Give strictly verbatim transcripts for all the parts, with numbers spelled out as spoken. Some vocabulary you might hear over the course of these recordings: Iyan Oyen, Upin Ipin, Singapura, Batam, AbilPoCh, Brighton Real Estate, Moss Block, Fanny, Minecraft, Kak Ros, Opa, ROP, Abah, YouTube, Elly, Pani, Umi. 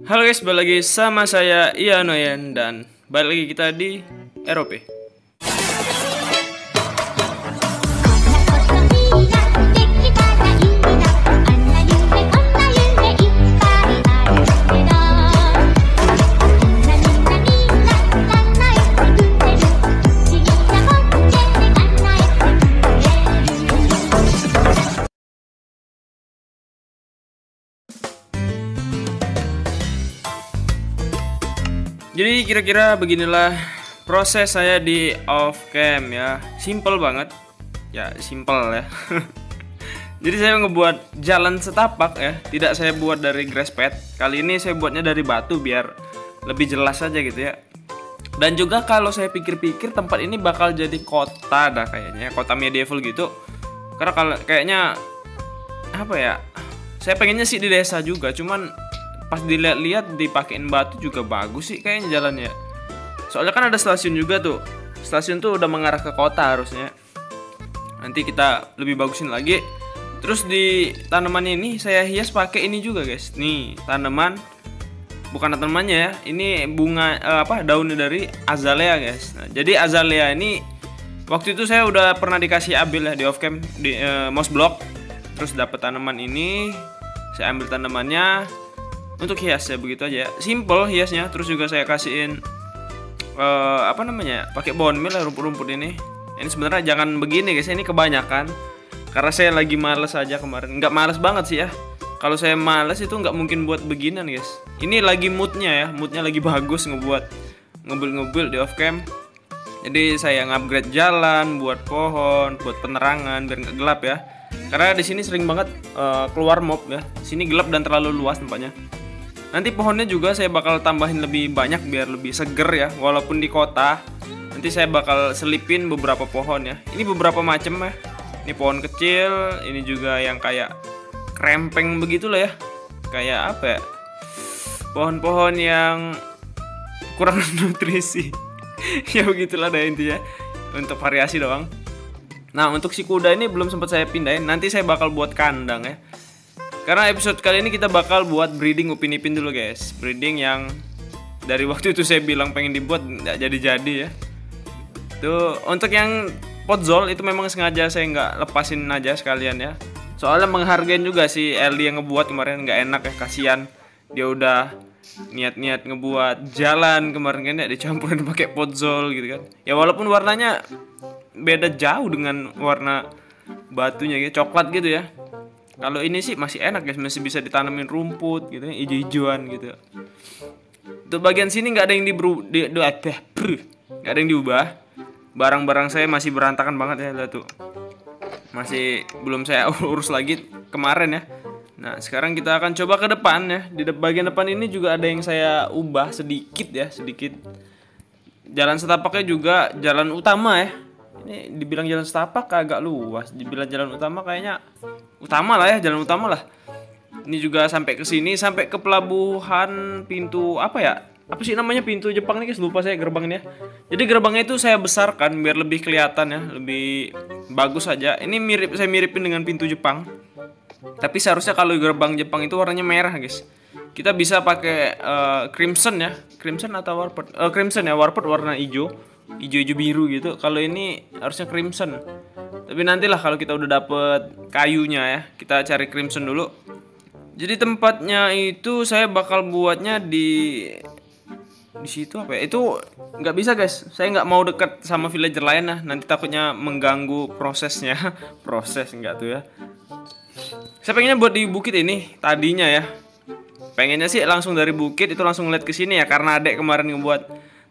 Halo guys, balik lagi sama saya Iyan Oyen dan balik lagi kita di R O P. Jadi kira-kira beginilah proses saya di off cam ya. Simple banget. Ya, simple ya. Jadi saya ngebuat jalan setapak ya. Tidak saya buat dari grass pad. Kali ini saya buatnya dari batu biar lebih jelas aja gitu ya. Dan juga kalau saya pikir-pikir tempat ini bakal jadi kota dah kayaknya, kota medieval gitu. Karena kalau kayaknya apa ya? Saya pengennya sih di desa juga, cuman pas dilihat-lihat dipakein batu juga bagus sih kayaknya jalannya. Soalnya kan ada stasiun juga tuh. Stasiun tuh udah mengarah ke kota harusnya. Nanti kita lebih bagusin lagi. Terus di tanaman ini saya hias pakai ini juga guys. Nih tanaman, bukan tanamannya ya. Ini bunga eh, apa daunnya dari azalea guys. Nah, jadi azalea ini waktu itu saya udah pernah dikasih Abil ya di off cam di eh, Moss Block. Terus dapet tanaman ini, saya ambil tanamannya. Untuk hiasnya begitu aja ya. Simple hiasnya. Terus juga saya kasihin uh, apa namanya, pakai bone meal lah, rumput-rumput ini. Ini sebenarnya jangan begini guys, ini kebanyakan. Karena saya lagi males aja kemarin. Nggak males banget sih ya. Kalau saya males itu nggak mungkin buat beginian guys. Ini lagi moodnya ya, moodnya lagi bagus ngebuat ngebuild-ngebuild di off cam. Jadi saya ngupgrade jalan, buat pohon, buat penerangan biar nggak gelap ya. Karena di sini sering banget uh, keluar mob ya. Sini gelap dan terlalu luas tempatnya. Nanti pohonnya juga saya bakal tambahin lebih banyak biar lebih seger ya. Walaupun di kota, nanti saya bakal selipin beberapa pohon ya. Ini beberapa macam ya. Ini pohon kecil, ini juga yang kayak krempeng begitu lah ya. Kayak apa ya? Pohon-pohon yang kurang nutrisi. Ya begitulah deh intinya. Untuk variasi doang. Nah untuk si kuda ini belum sempat saya pindahin. Nanti saya bakal buat kandang ya. Karena episode kali ini kita bakal buat breeding Upin Ipin dulu guys. Breeding yang dari waktu itu saya bilang pengen dibuat nggak jadi-jadi ya. Tuh untuk yang potzol itu memang sengaja saya nggak lepasin aja sekalian ya. Soalnya menghargain juga si Elly yang ngebuat kemarin, nggak enak ya, kasihan. Dia udah niat-niat ngebuat jalan kemarin kan ya, dicampurin pakai potzol gitu kan. Ya walaupun warnanya beda jauh dengan warna batunya gitu, coklat gitu ya. Kalau ini sih masih enak guys, masih bisa ditanamin rumput gitu, hijau-hijauan gitu. Untuk bagian sini nggak ada yang diberu, di, di, di, nggak ada yang diubah. Barang-barang saya masih berantakan banget ya, lihat tuh. Masih belum saya urus lagi kemarin ya. Nah sekarang kita akan coba ke depan ya. Di bagian depan ini juga ada yang saya ubah sedikit ya, sedikit. Jalan setapaknya juga jalan utama ya. Ini dibilang jalan setapak agak luas, dibilang jalan utama kayaknya utama lah ya, jalan utama lah. Ini juga sampai ke sini, sampai ke pelabuhan pintu apa ya? Apa sih namanya pintu Jepang nih guys? Lupa saya gerbangnya. Jadi gerbangnya itu saya besarkan biar lebih kelihatan ya, lebih bagus aja. Ini mirip, saya miripin dengan pintu Jepang. Tapi seharusnya kalau gerbang Jepang itu warnanya merah guys. Kita bisa pakai uh, crimson ya, crimson atau warped, uh, crimson ya, warped warna hijau. Ijo-ijo biru gitu. Kalau ini harusnya crimson. Tapi nantilah kalau kita udah dapet kayunya ya, kita cari crimson dulu. Jadi tempatnya itu saya bakal buatnya di di situ apa ya? Itu nggak bisa guys. Saya nggak mau deket sama villager lain lah. Nanti takutnya mengganggu prosesnya. Proses nggak tuh ya. Saya pengennya buat di bukit ini tadinya ya. Pengennya sih langsung dari bukit itu langsung lihat ke sini ya, karena adek kemarin ngebuat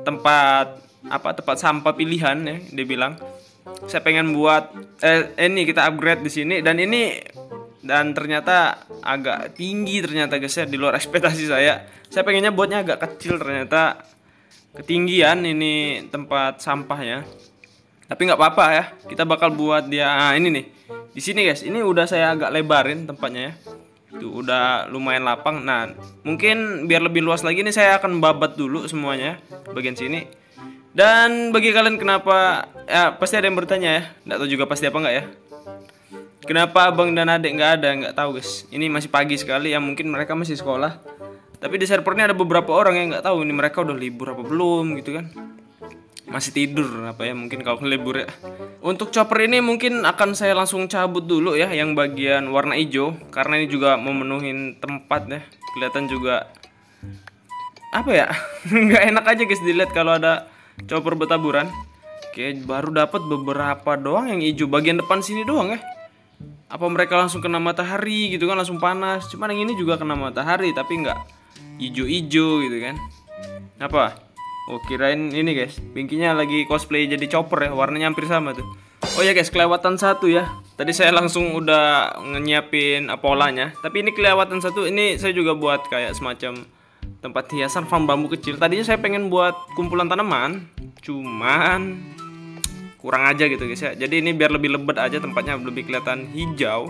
tempat apa tempat sampah pilihan ya, dia bilang. Saya pengen buat eh, ini kita upgrade di sini dan ini, dan ternyata agak tinggi ternyata guys ya, di luar ekspektasi saya. Saya pengennya buatnya agak kecil, ternyata ketinggian ini tempat sampahnya. Tapi nggak apa-apa ya, kita bakal buat dia. Nah, ini nih di sini guys, ini udah saya agak lebarin tempatnya ya. Tuh udah lumayan lapang. Nah mungkin biar lebih luas lagi nih saya akan babat dulu semuanya bagian sini. Dan bagi kalian kenapa ya, pasti ada yang bertanya ya, nggak tahu juga pasti apa nggak ya, kenapa abang dan adik nggak ada, nggak tahu guys. Ini masih pagi sekali ya, mungkin mereka masih sekolah. Tapi di servernya ada beberapa orang yang nggak tahu ini mereka udah libur apa belum gitu kan. Masih tidur apa ya mungkin kalau libur ya. Untuk chopper ini mungkin akan saya langsung cabut dulu ya yang bagian warna hijau, karena ini juga memenuhi tempat ya. Kelihatan juga apa ya, nggak enak aja guys dilihat kalau ada chopper bertaburan. Oke, baru dapat beberapa doang yang hijau bagian depan sini doang ya. Apa mereka langsung kena matahari gitu kan, langsung panas. Cuman yang ini juga kena matahari tapi nggak hijau-hijau gitu kan. Apa? Oh, kirain ini guys, Pinkinya lagi cosplay jadi chopper ya, warnanya hampir sama tuh. Oh ya guys, kelewatan satu ya. Tadi saya langsung udah nyiapin polanya, tapi ini kelewatan satu. Ini saya juga buat kayak semacam tempat hiasan farm bambu kecil. Tadinya saya pengen buat kumpulan tanaman, cuman kurang aja gitu guys ya. Jadi ini biar lebih lebet aja tempatnya, lebih kelihatan hijau.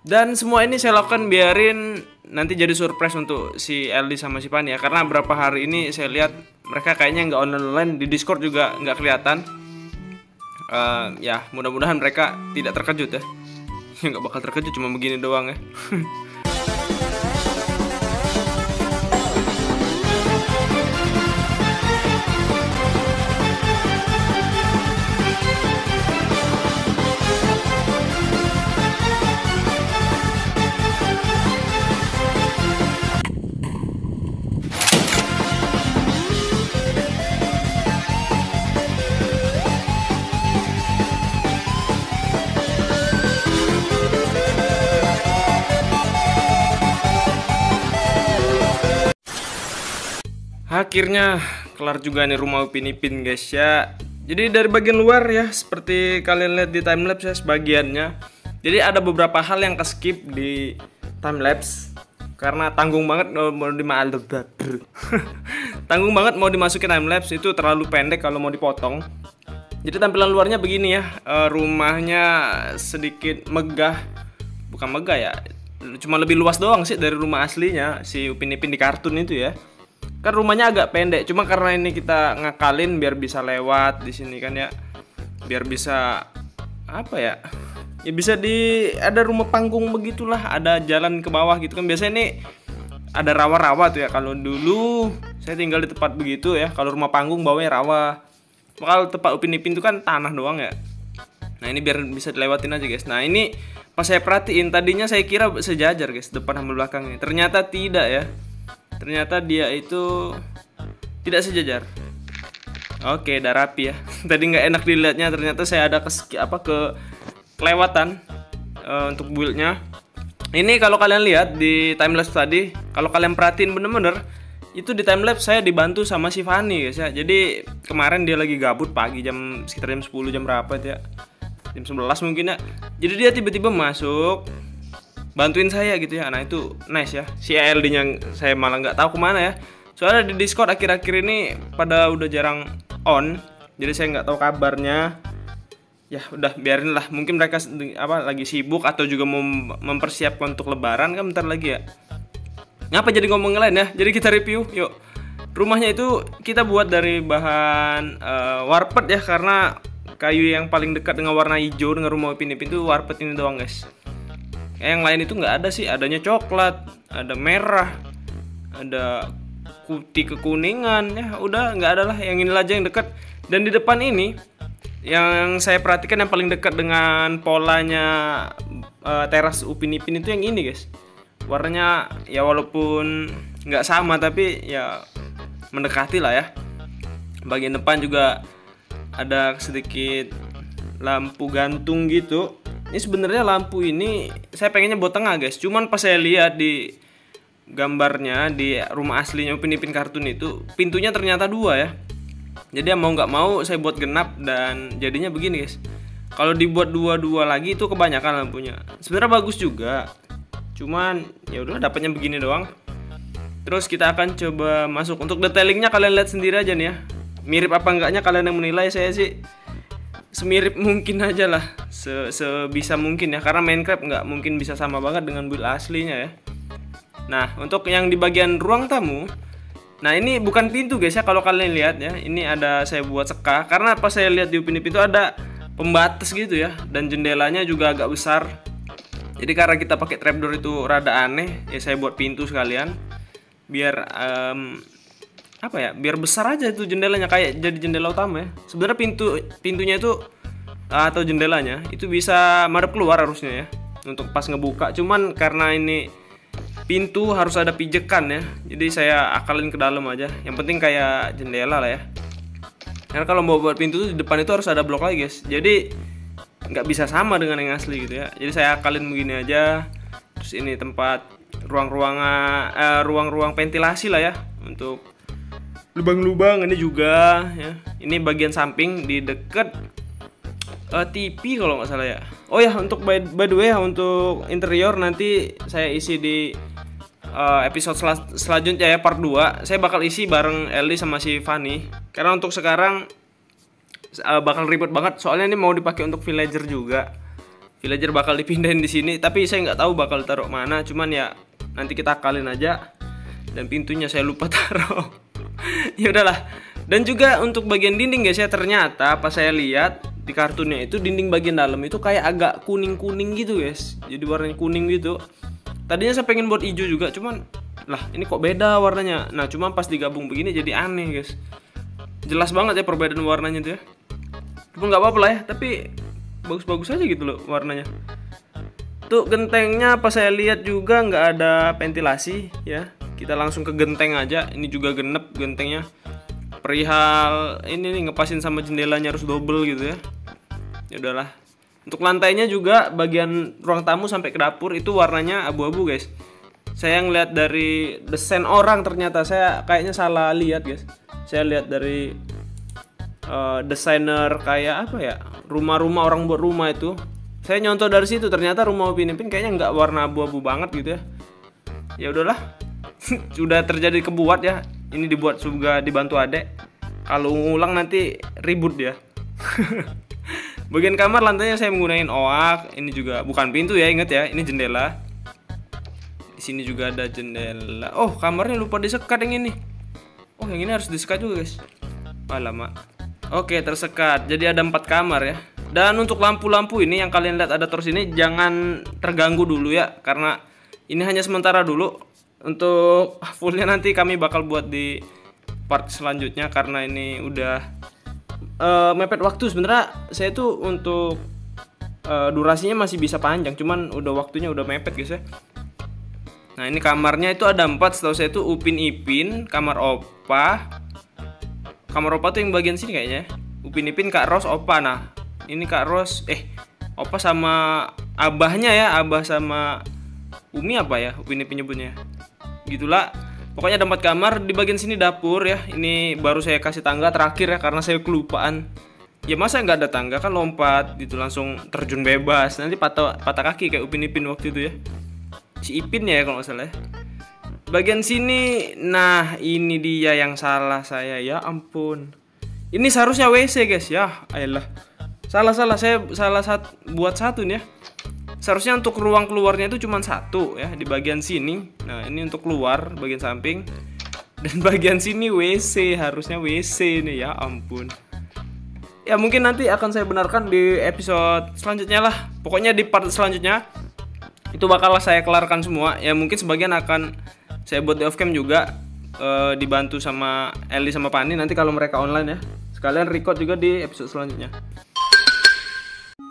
Dan semua ini saya lakukan biarin nanti jadi surprise untuk si Elly sama si Pani ya. Karena berapa hari ini saya lihat mereka kayaknya nggak online, di Discord juga nggak kelihatan. uh, Ya mudah-mudahan mereka tidak terkejut ya. Ya nggak bakal terkejut, cuma begini doang ya. Akhirnya kelar juga nih rumah Upin Ipin guys ya. Jadi dari bagian luar ya, seperti kalian lihat di timelapse ya sebagiannya. Jadi ada beberapa hal yang keskip di timelapse karena tanggung banget mau dimasuk tanggung banget mau dimasukin timelapse, itu terlalu pendek kalau mau dipotong. Jadi tampilan luarnya begini ya, e, rumahnya sedikit megah, bukan megah ya, cuma lebih luas doang sih dari rumah aslinya si Upin Ipin di kartun itu ya. Kan rumahnya agak pendek, cuma karena ini kita ngakalin biar bisa lewat di sini kan ya, biar bisa apa ya, ya bisa di ada rumah panggung begitulah, ada jalan ke bawah gitu kan. Biasanya ini ada rawa-rawa tuh ya, kalau dulu saya tinggal di tempat begitu ya, kalau rumah panggung bawahnya rawa, kalau tempat Upin Ipin itu kan tanah doang ya. Nah ini biar bisa dilewatin aja guys. Nah ini pas saya perhatiin tadinya saya kira sejajar guys depan sama belakangnya, ternyata tidak ya. Ternyata dia itu tidak sejajar. Oke, udah rapi ya. Tadi nggak enak dilihatnya, ternyata saya ada keski, apa ke kelewatan uh, untuk build-nya. Ini kalau kalian lihat di timelapse tadi, kalau kalian perhatiin bener-bener, itu di timelapse saya dibantu sama si Fanny guys ya. Jadi kemarin dia lagi gabut pagi jam sekitar jam sepuluh, jam berapa itu ya? Jam sebelas mungkin ya. Jadi dia tiba-tiba masuk bantuin saya gitu ya. Nah itu nice ya. Si A L D-nya saya malah nggak tahu kemana ya. Soalnya di Discord akhir-akhir ini pada udah jarang on, jadi saya nggak tahu kabarnya. Ya udah biarin lah. Mungkin mereka apa lagi sibuk atau juga mau mempersiapkan untuk Lebaran kan bentar lagi ya. Ngapa jadi ngomong lain ya? Jadi kita review yuk. Rumahnya itu kita buat dari bahan uh, warpet ya, karena kayu yang paling dekat dengan warna hijau dengan rumah Upin Ipin itu warpet ini doang guys. Yang lain itu nggak ada sih, adanya coklat, ada merah, ada putih kekuningan, ya udah nggak ada lah, yang inilah aja yang dekat. Dan di depan ini, yang saya perhatikan yang paling dekat dengan polanya uh, teras Upin Ipin itu yang ini guys. Warnanya ya walaupun nggak sama tapi ya mendekati lah ya. Bagian depan juga ada sedikit lampu gantung gitu. Ini sebenarnya lampu ini saya pengennya buat tengah guys, cuman pas saya lihat di gambarnya di rumah aslinya Upin Ipin kartun itu pintunya ternyata dua ya. Jadi mau nggak mau saya buat genap dan jadinya begini guys. Kalau dibuat dua-dua lagi itu kebanyakan lampunya. Sebenarnya bagus juga, cuman ya udah dapatnya begini doang. Terus kita akan coba masuk untuk detailingnya, kalian lihat sendiri aja nih ya. Mirip apa enggaknya kalian yang menilai, saya sih semirip mungkin aja lah, se sebisa mungkin ya, karena Minecraft nggak mungkin bisa sama banget dengan build aslinya ya. Nah untuk yang di bagian ruang tamu, nah ini bukan pintu guys ya, kalau kalian lihat ya, ini ada saya buat seka, karena pas saya lihat di Upin Ipin itu ada pembatas gitu ya, dan jendelanya juga agak besar. Jadi karena kita pakai trapdoor itu rada aneh ya, saya buat pintu sekalian. biar um, apa ya, biar besar aja itu jendelanya, kayak jadi jendela utama ya. Sebenarnya pintu pintunya itu atau jendelanya itu bisa madep keluar harusnya ya, untuk pas ngebuka. Cuman karena ini pintu harus ada pijekan ya, jadi saya akalin ke dalam aja. Yang penting kayak jendela lah ya. Karena kalau mau buat pintu tuh di depan itu harus ada blok lagi guys. Jadi nggak bisa sama dengan yang asli gitu ya. Jadi saya akalin begini aja. Terus ini tempat ruang-ruangan, eh, ruang-ruang ventilasi lah ya, untuk lubang-lubang ini juga ya. Ini bagian samping di deket uh, T V kalau nggak salah ya. Oh ya, untuk by, by the way untuk interior nanti saya isi di uh, episode sel selanjutnya ya, part dua. Saya bakal isi bareng Elly sama si Fanny. Karena untuk sekarang uh, bakal ribet banget, soalnya ini mau dipakai untuk villager juga. Villager bakal dipindahin di sini, tapi saya nggak tahu bakal taruh mana. Cuman ya nanti kita akalin aja. Dan pintunya saya lupa taruh. Ya udahlah. Dan juga untuk bagian dinding guys ya, ternyata pas saya lihat di kartunnya itu dinding bagian dalam itu kayak agak kuning-kuning gitu guys. Jadi warnanya kuning gitu. Tadinya saya pengen buat hijau juga, cuman lah ini kok beda warnanya. Nah, cuma pas digabung begini jadi aneh guys. Jelas banget ya perbedaan warnanya tuh ya. Cuma nggak apa-apa lah ya, tapi bagus-bagus aja gitu loh warnanya. Tuh gentengnya pas saya lihat juga nggak ada ventilasi ya. Kita langsung ke genteng aja. Ini juga genep gentengnya. Perihal ini nih ngepasin sama jendelanya harus double gitu ya. Ya udahlah. Untuk lantainya juga bagian ruang tamu sampai ke dapur itu warnanya abu-abu guys. Saya ngeliat dari desain orang, ternyata saya kayaknya salah lihat guys. Saya lihat dari uh, desainer kayak apa ya, rumah-rumah orang buat rumah itu. Saya nyontoh dari situ, ternyata rumah Upin Ipin kayaknya nggak warna abu-abu banget gitu ya. Ya udahlah. Sudah terjadi kebuat ya. Ini dibuat juga dibantu adek. Kalau ngulang nanti ribut ya. Bagian kamar lantainya saya menggunakan oak. Ini juga bukan pintu ya, ingat ya, ini jendela. Di sini juga ada jendela. Oh, kamarnya lupa disekat yang ini. Oh, yang ini harus disekat juga guys. Alamak. Oke, tersekat. Jadi ada empat kamar ya. Dan untuk lampu-lampu ini yang kalian lihat ada terus ini, jangan terganggu dulu ya, karena ini hanya sementara dulu. Untuk fullnya nanti kami bakal buat di part selanjutnya, karena ini udah uh, mepet waktu. Sebenarnya saya tuh untuk uh, durasinya masih bisa panjang, cuman udah waktunya udah mepet guys ya. Nah, ini kamarnya itu ada empat setahu saya tuh. Upin Ipin, kamar Opa. Kamar Opa tuh yang bagian sini kayaknya. Upin Ipin, Kak Ros, Opa. Nah, ini Kak Ros, eh Opa sama Abahnya ya, Abah sama Umi apa ya Upin Ipin nyebutnya. Gitulah. Pokoknya ada empat kamar. Di bagian sini dapur ya. Ini baru saya kasih tangga terakhir ya, karena saya kelupaan. Ya masa nggak ada tangga, kan lompat gitu langsung terjun bebas. Nanti patah patah kaki kayak Upin Ipin waktu itu ya. Si Ipin ya kalau nggak salah ya. Bagian sini, nah ini dia yang salah saya. Ya ampun. Ini seharusnya W C guys ya. Ayolah. Salah-salah saya salah sat, buat satu nih ya. Seharusnya untuk ruang keluarnya itu cuma satu ya, di bagian sini. Nah, ini untuk keluar bagian samping. Dan bagian sini W C, harusnya W C nih ya ampun. Ya mungkin nanti akan saya benarkan di episode selanjutnya lah. Pokoknya di part selanjutnya itu bakal saya kelarkan semua. Ya mungkin sebagian akan saya buat di off cam juga, e, dibantu sama Elly sama Pani nanti kalau mereka online ya. Sekalian record juga di episode selanjutnya.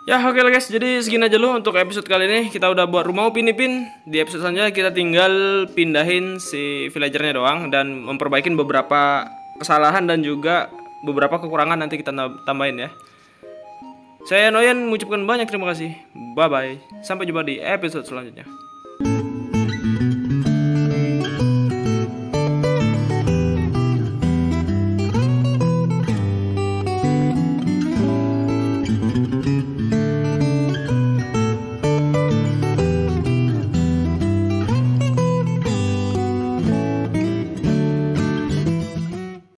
Ya oke lah guys, jadi segini aja dulu untuk episode kali ini. Kita udah buat rumah Upin Ipin. Di episode selanjutnya kita tinggal pindahin si villagernya doang, dan memperbaikin beberapa kesalahan dan juga beberapa kekurangan nanti kita tambahin ya. Saya Iyan Oyen mengucapkan banyak terima kasih. Bye bye. Sampai jumpa di episode selanjutnya.